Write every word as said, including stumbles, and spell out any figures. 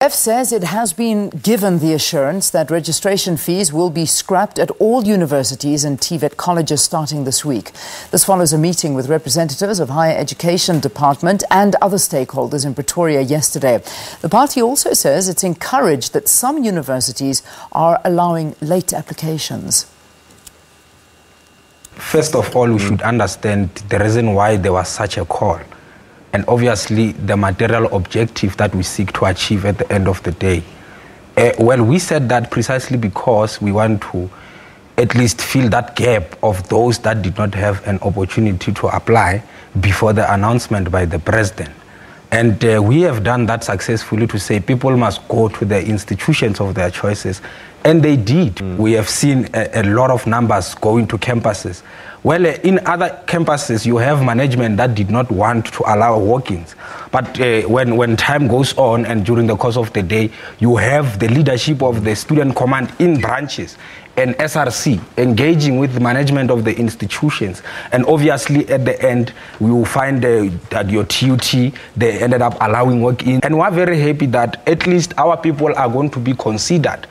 E F F says it has been given the assurance that registration fees will be scrapped at all universities and T VET colleges starting this week. This follows a meeting with representatives of Higher Education Department and other stakeholders in Pretoria yesterday. The party also says it's encouraged that some universities are allowing late applications. First of all, we should understand the reason why there was such a call. And obviously, the material objective that we seek to achieve at the end of the day. Uh, well, we said that precisely because we want to at least fill that gap of those that did not have an opportunity to apply before the announcement by the president. And uh, we have done that successfully to say people must go to the institutions of their choices. And they did. Mm. We have seen a, a lot of numbers going to campuses. Well, uh, in other campuses, you have management that did not want to allow walk-ins. But uh, when, when time goes on and during the course of the day, you have the leadership of the student command in branches and S R C engaging with the management of the institutions. And obviously, at the end, we will find uh, that your T U T, they ended up allowing walk-ins. And we're very happy that at least our people are going to be considered.